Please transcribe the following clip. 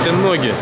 это ноги.